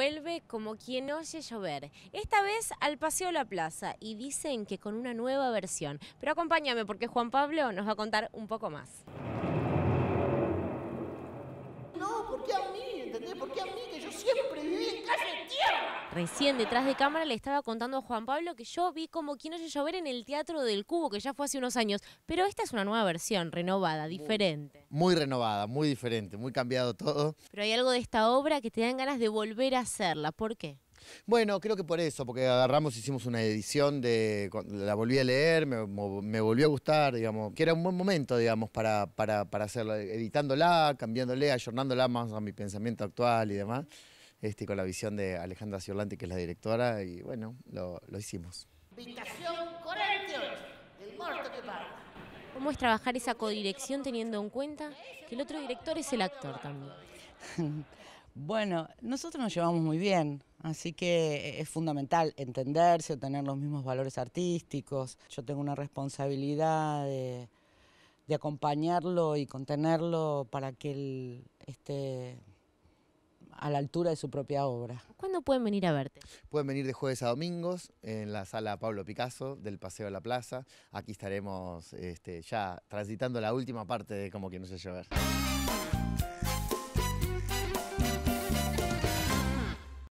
vuelve Como quien oye llover, esta vez al Paseo La Plaza, y dicen que con una nueva versión. Pero acompáñame porque Juan Pablo nos va a contar un poco más. No, ¿por qué a mí? ¿Entendés? ¿Por qué a mí? Que yo siempre viví en calle tierra. Recién detrás de cámara le estaba contando a Juan Pablo que yo vi Como quien oye llover en el Teatro del Cubo, que ya fue hace unos años. Pero esta es una nueva versión, renovada, diferente. Muy renovada, muy diferente, muy cambiado todo. Pero hay algo de esta obra que te dan ganas de volver a hacerla. ¿Por qué? Bueno, creo que por eso, porque agarramos, hicimos una edición, la volví a leer, me volvió a gustar, digamos, que era un buen momento, digamos, para hacerla, editándola, cambiándole, ayornándola más a mi pensamiento actual y demás, con la visión de Alejandra Ciolante, que es la directora, y bueno, lo hicimos. Invitación 48, el muerto que paga. ¿Cómo es trabajar esa codirección teniendo en cuenta que el otro director es el actor también? Bueno, nosotros nos llevamos muy bien, así que es fundamental entenderse, tener los mismos valores artísticos. Yo tengo una responsabilidad de acompañarlo y contenerlo para que él esté a la altura de su propia obra. ¿Cuándo pueden venir a verte? Pueden venir de jueves a domingos en la sala Pablo Picasso del Paseo de la Plaza. Aquí estaremos ya transitando la última parte de Como quien oye llover.